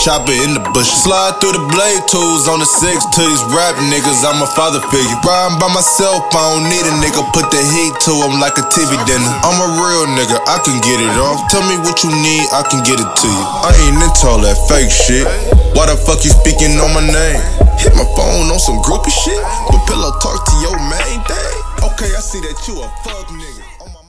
Chopper in the bush, slide through the blade tools on the six to these rap niggas. I'm a father figure, riding by myself. I don't need a nigga, put the heat to him like a TV dinner. I'm a real nigga, I can get it off. Tell me what you need, I can get it to you. I ain't into all that fake shit. Why the fuck you speaking on my name? Hit my phone on some groupie shit, but pillow talk to your main thing. Okay, I see that you a fuck nigga.